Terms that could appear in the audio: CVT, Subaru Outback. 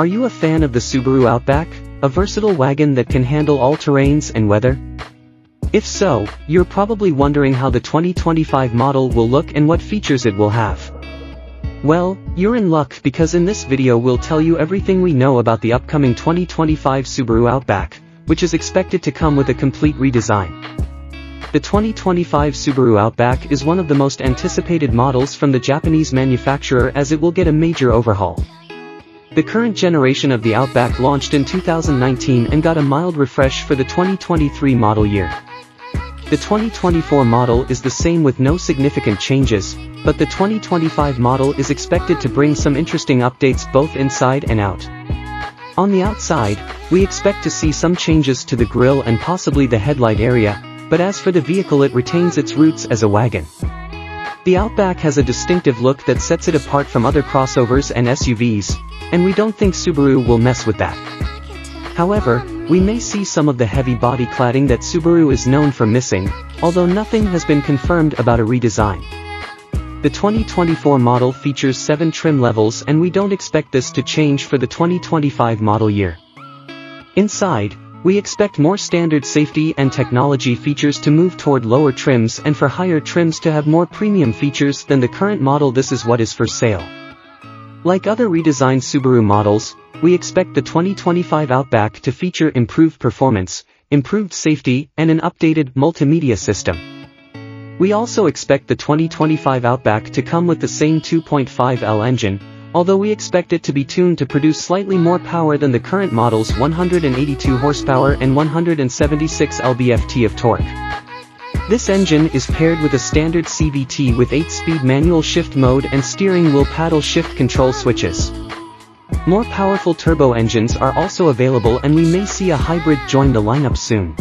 Are you a fan of the Subaru Outback, a versatile wagon that can handle all terrains and weather? If so, you're probably wondering how the 2025 model will look and what features it will have. Well, you're in luck because in this video we'll tell you everything we know about the upcoming 2025 Subaru Outback, which is expected to come with a complete redesign. The 2025 Subaru Outback is one of the most anticipated models from the Japanese manufacturer as it will get a major overhaul. The current generation of the Outback launched in 2019 and got a mild refresh for the 2023 model year. The 2024 model is the same with no significant changes, but the 2025 model is expected to bring some interesting updates both inside and out. On the outside, we expect to see some changes to the grille and possibly the headlight area, but as for the vehicle, it retains its roots as a wagon. The Outback has a distinctive look that sets it apart from other crossovers and SUVs, and we don't think Subaru will mess with that. However, we may see some of the heavy body cladding that Subaru is known for missing, although nothing has been confirmed about a redesign. The 2024 model features 7 trim levels, and we don't expect this to change for the 2025 model year. Inside, we expect more standard safety and technology features to move toward lower trims, and for higher trims to have more premium features than the current model. This is what is for sale. Like other redesigned Subaru models, we expect the 2025 Outback to feature improved performance, improved safety, and an updated multimedia system. We also expect the 2025 Outback to come with the same 2.5L engine, although we expect it to be tuned to produce slightly more power than the current model's 182 horsepower and 176 lb-ft of torque. This engine is paired with a standard CVT with 8-speed manual shift mode and steering wheel paddle shift control switches. More powerful turbo engines are also available, and we may see a hybrid join the lineup soon.